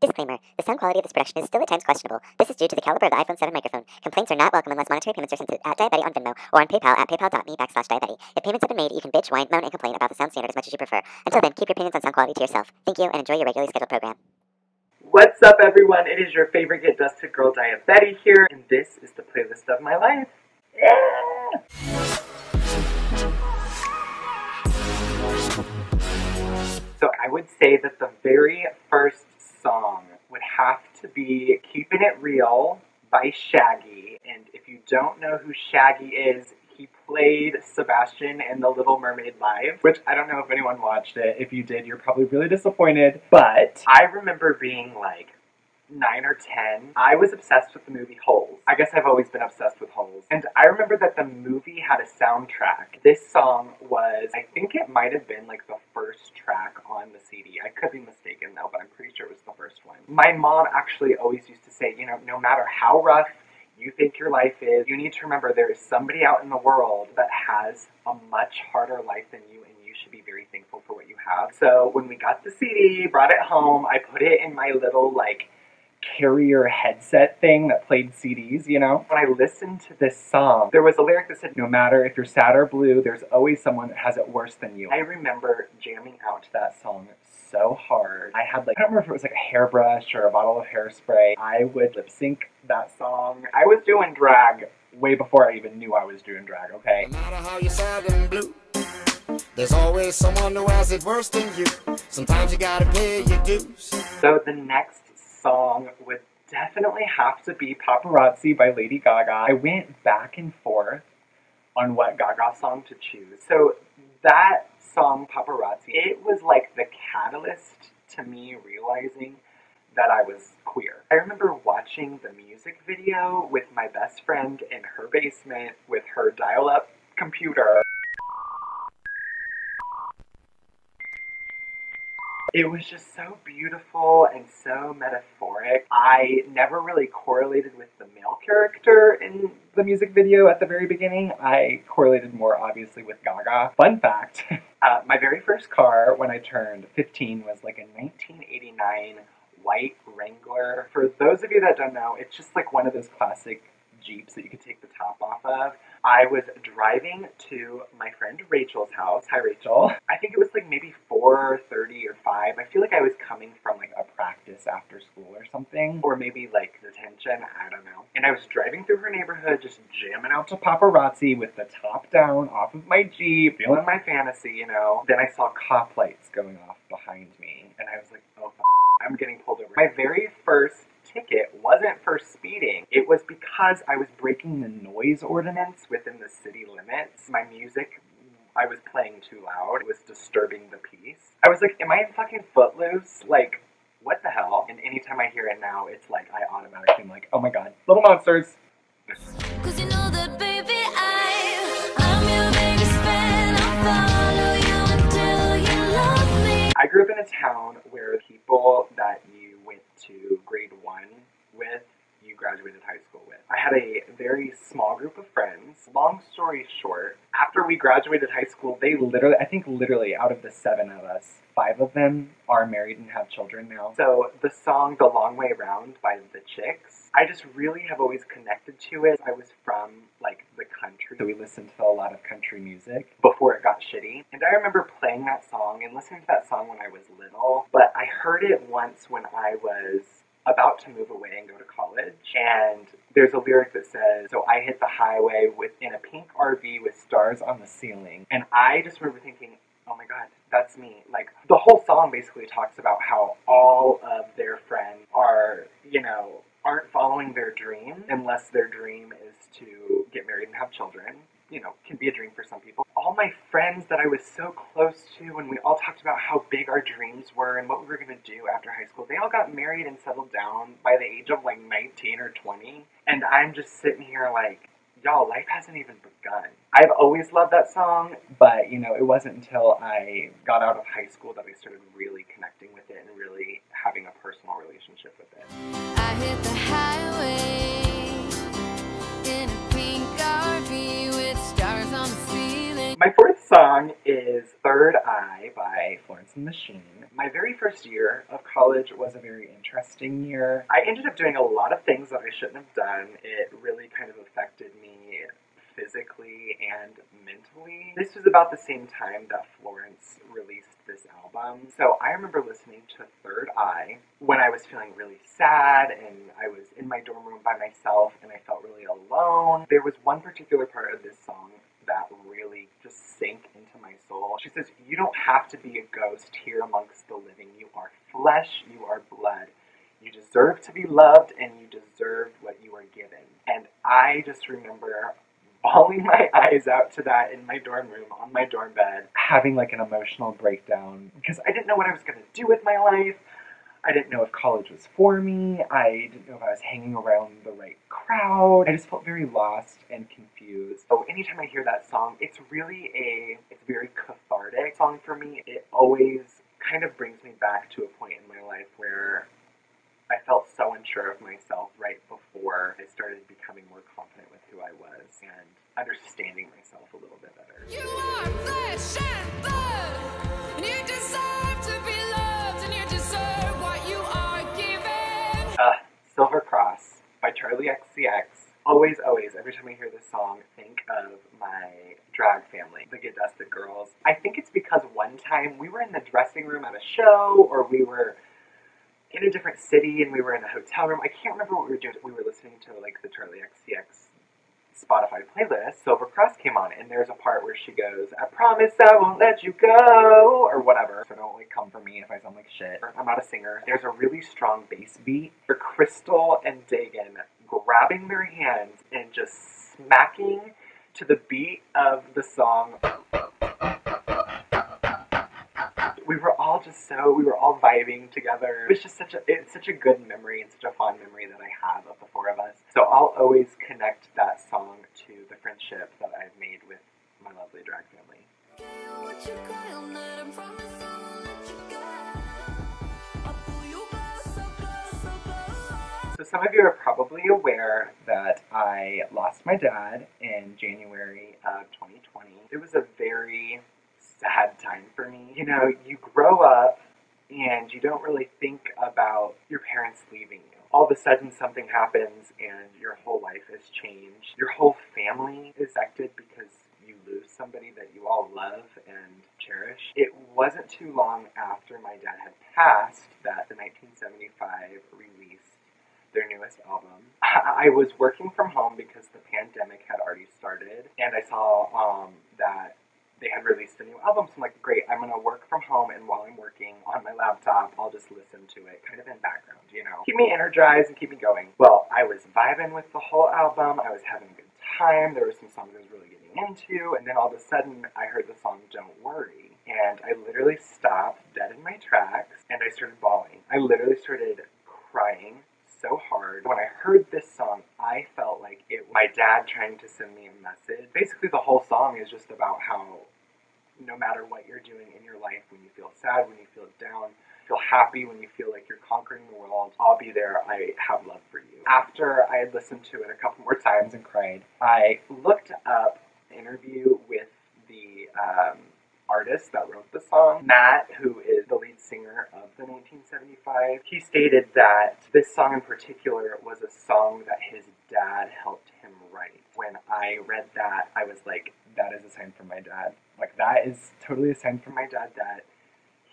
Disclaimer, the sound quality of this production is still at times questionable. This is due to the caliber of the iPhone 7 microphone. Complaints are not welcome unless monetary payments are sent to @dayabetty on Venmo or on PayPal at paypal.me/dayabetty. If payments have been made, you can bitch, whine, moan, and complain about the sound standard as much as you prefer. Until then, keep your opinions on sound quality to yourself. Thank you, and enjoy your regularly scheduled program. What's up, everyone? It is your favorite Get Dusted Girl, Daya Betty here, and this is the playlist of my life. Yeah! So I would say that the very first song would have to be Keeping It Real by Shaggy. And if you don't know who Shaggy is, he played Sebastian in The Little Mermaid Live, which I don't know if anyone watched it. If you did, you're probably really disappointed. But I remember being like 9 or 10. I was obsessed with the movie Holes. I guess I've always been obsessed with Holes. And I remember that the movie had a soundtrack. This song was, I think it might have been like the first track on the CD. I could be mistaken though, but I'm pretty sure it was the first one. My mom actually always used to say, you know, no matter how rough you think your life is, you need to remember there is somebody out in the world that has a much harder life than you, and you should be very thankful for what you have. So when we got the CD, brought it home, I put it in my little like carrier headset thing that played CDs, you know? When I listened to this song, there was a lyric that said, no matter if you're sad or blue, there's always someone that has it worse than you. I remember jamming out to that song so hard. I had like, I don't remember if it was like a hairbrush or a bottle of hairspray. I would lip sync that song. I was doing drag way before I even knew I was doing drag, okay? No matter how you're sad and blue, there's always someone who has it worse than you. Sometimes you gotta pay your dues. So the next song would definitely have to be Paparazzi by Lady Gaga. I went back and forth on what Gaga song to choose. So that song, Paparazzi, it was like the catalyst to me realizing that I was queer. I remember watching the music video with my best friend in her basement with her dial-up computer. It was just so beautiful and so metaphoric. I never really correlated with the male character in the music video at the very beginning. I correlated more obviously with Gaga. Fun fact, my very first car when I turned 15 was like a 1989 white Wrangler. For those of you that don't know, it's just like one of those classic Jeeps that you could take the top off of. I was driving to my friend Rachel's house. Hi, Rachel. I think it was like maybe 4:30 or 5. I feel like I was coming from like a practice after school or something, or maybe like detention, I don't know. And I was driving through her neighborhood, just jamming out to Paparazzi with the top down off of my Jeep, feeling my fantasy, you know. Then I saw cop lights going off behind me, and I was like, oh, I'm getting pulled over. My very first ticket wasn't for speeding. It was because I was breaking the noise ordinance within the city limits. My music, I was playing too loud. It was disturbing the peace. I was like, am I in fucking Footloose? Like, what the hell? And anytime I hear it now, it's like I automatically am like, oh my god, Little Monsters. 'Cause you know that, baby, I'm your biggest fan. I'll follow you until you love me. I grew up in a town where people that you went to grade 1 with, you graduated high school with. I had a very small group of friends. Long story short, after we graduated high school, they literally, I think literally out of the 7 of us, 5 of them are married and have children now. So the song The Long Way Around by The Chicks, I just really have always connected to it. I was from like the country, so we listened to a lot of country music before it got shitty. And I remember playing that song and listening to that song when I was little, but I heard it once when I was about to move away and go to college, and there's a lyric that says, so I hit the highway within a pink RV with stars on the ceiling. And I just remember thinking, oh my god, that's me. Like, the whole song basically talks about how all of their friends are, you know, aren't following their dream unless their dream is to get married and have children. You know, can be a dream for some people. All my friends that I was so close to, when we all talked about how big our dreams were and what we were going to do after high school, they all got married and settled down by the age of like 19 or 20. And I'm just sitting here like, y'all, life hasn't even begun. I've always loved that song, but, you know, it wasn't until I got out of high school that I started really connecting with it and really having a personal relationship with it. I hit the highway in a pink RV. My fourth song is Third Eye by Florence and the Machine. My very first year of college was a very interesting year. I ended up doing a lot of things that I shouldn't have done. It really kind of affected me physically and mentally. This was about the same time that Florence released this album. So I remember listening to Third Eye when I was feeling really sad and I was in my dorm room by myself and I felt really alone. There was one particular part of this song that really just sank into my soul. She says, "You don't have to be a ghost here amongst the living. You are flesh, you are blood. You deserve to be loved and you deserve what you are given." And I just remember bawling my eyes out to that in my dorm room, on my dorm bed, having like an emotional breakdown because I didn't know what I was going to do with my life. I didn't know if college was for me. I didn't know if I was hanging around the right crowd. I just felt very lost and confused. So anytime I hear that song, it's really it's a very cathartic song for me. It always kind of brings me back to a point in my life where I felt so unsure of myself right before I started becoming more confident with who I was and understanding myself a little bit better. You are flesh and blood, and you deserve to be loved, and you deserve what you are given. Silver Cross by Charli XCX. Always, always, every time I hear this song, think of my drag family, the G Dusted Girls. I think it's because one time we were in the dressing room at a show, or we were in a different city and we were in a hotel room. I can't remember what we were doing. We were listening to like the Charli XCX Spotify playlist. Silver Cross came on and there's a part where she goes, "I promise I won't let you go," or whatever. So don't like come for me if I sound like shit. I'm not a singer. There's a really strong bass beat for Crystal and Dagan grabbing their hands and just smacking to the beat of the song. We were all just we were all vibing together. It was just it's such a good memory and such a fond memory that I have of the four of us. So I'll always connect that song to the friendship that I've made with my lovely drag family. So some of you are probably aware that I lost my dad in January of 2020. It was a very sad time for me. You know, you grow up and you don't really think about your parents leaving you. All of a sudden something happens and your whole life has changed. Your whole family is affected because you lose somebody that you all love and cherish. It wasn't too long after my dad had passed that the 1975 released their newest album. I was working from home because the pandemic had already started and I saw that they had released a new album, so I'm like, great, I'm going to work from home, and while I'm working on my laptop, I'll just listen to it, kind of in background, you know? Keep me energized and keep me going. Well, I was vibing with the whole album, I was having a good time, there were some songs I was really getting into, and then all of a sudden, I heard the song Don't Worry, and I literally stopped dead in my tracks, and I started bawling. I literally started crying so hard. When I heard this song, I felt like it was my dad trying to send me a message. Basically, the whole song is just about how no matter what you're doing in your life, when you feel sad, when you feel down, feel happy, when you feel like you're conquering the world, I'll be there. I have love for you. After I had listened to it a couple more times and cried, I looked up an interview with the artist that wrote the song, Matt, who is the lead singer of the 1975. He stated that this song in particular was a song that his dad helped him write. When I read that, I was like, that is a sign from my dad. Like, that is totally a sign from my dad that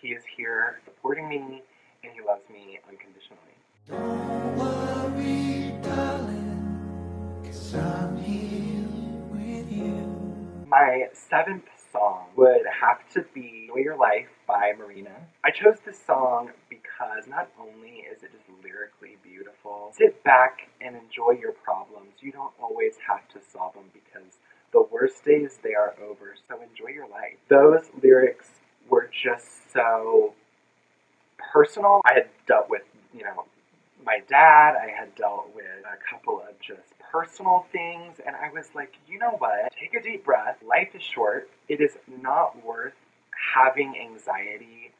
he is here supporting me and he loves me unconditionally. Don't worry, darling, 'cause I'm here with you. My seventh song would have to be Enjoy Your Life by Marina. I chose this song because not only is it just lyrically beautiful, sit back and enjoy your problems. You don't always have to solve them because the worst days, they are over, so enjoy your life. Those lyrics were just so personal. I had dealt with, you know, my dad, I had dealt with a couple of just personal things, and I was like, you know what, take a deep breath, life is short, it is not worth having anxiety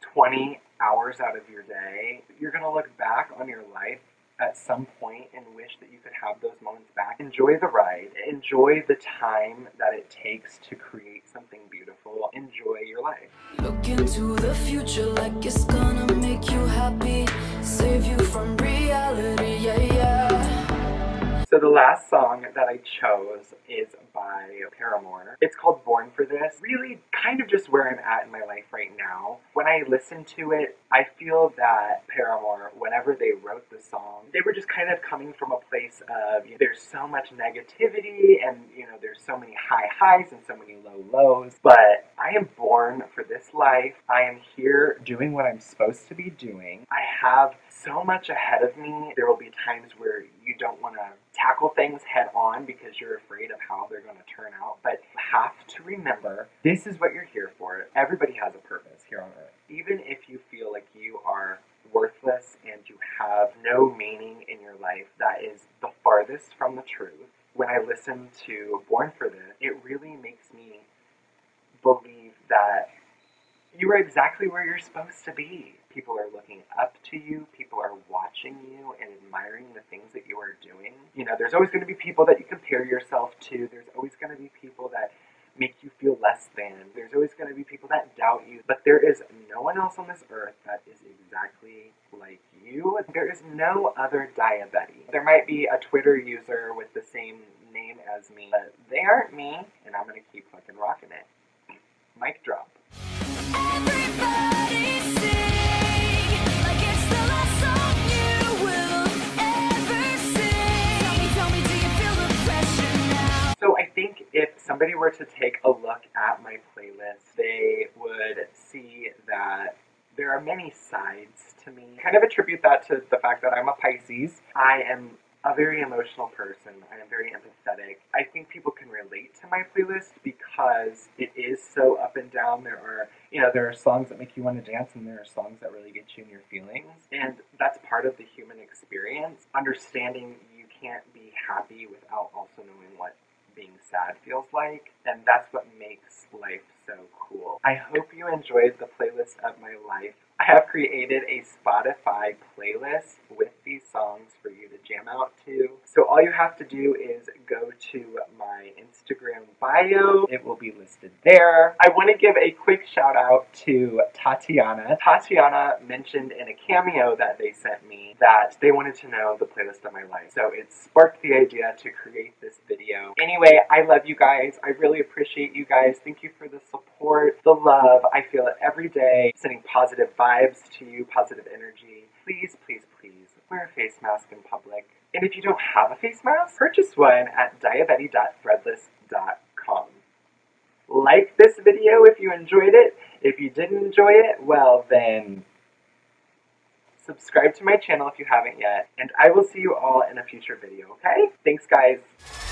20 hours out of your day. You're going to look back on your life at some point and wish that you could have those moments back. Enjoy the ride, enjoy the time that it takes to create something beautiful, enjoy Enjoy Your Life. Look into the future like it's gonna make you happy, save you from reality, yeah, yeah. So the last song that I chose is by Paramore. It's called Born for This. Really kind of just where I'm at in my life right now. When I listen to it, I feel that Paramore, whenever they wrote the song, they were just kind of coming from a place of, you know, there's so much negativity and, you know, there's so many high highs and so many low lows, but I am born for this life. I am here doing what I'm supposed to be doing. I have so much ahead of me. There will be times where you don't want to tackle things head on because you're afraid of how they're going to turn out, but you have to remember this is what you're here for. Everybody has a purpose here on earth. Even if you feel like you are worthless and you have no meaning in your life, that is the farthest from the truth. When I listen to Born for This, it really makes me believe that you are exactly where you're supposed to be. People are looking up to you, people are watching you and admiring the things that you are doing. You know, there's always going to be people that you compare yourself to. There's always going to be people that make you feel less than. There's always going to be people that doubt you. But there is no one else on this earth that is exactly like you. There is no other Daya Betty. There might be a Twitter user with the same name as me, but they aren't me, and I'm going to keep fucking rocking it. Mic drop. Everybody sing. So I think if somebody were to take a look at my playlist, they would see that there are many sides to me. I kind of attribute that to the fact that I'm a Pisces. I am a very emotional person. I am very empathetic. I think people can relate to my playlist because it is so up and down. There are, you know, there are songs that make you want to dance and there are songs that really get you in your feelings. And that's part of the human experience. Understanding you can't be happy without also knowing what being sad feels like, and that's what makes life so cool. I hope you enjoyed the playlist of my life. I have created a Spotify playlist with these songs for you to jam out to. So all you have to do is go to my Instagram bio. It will be listed there. I want to give a quick shout out to Tatiana. Tatiana mentioned in a cameo that they sent me that they wanted to know the playlist of my life. So it sparked the idea to create this video. Anyway, I love you guys. I really appreciate you guys. Thank you for the support, the love. I feel it every day. Sending positive vibes to you, positive energy. Please, please, please wear a face mask in public. And if you don't have a face mask, purchase one at dayabetty.threadless.com. Like this video if you enjoyed it. If you didn't enjoy it, well then subscribe to my channel if you haven't yet. And I will see you all in a future video, okay? Thanks, guys.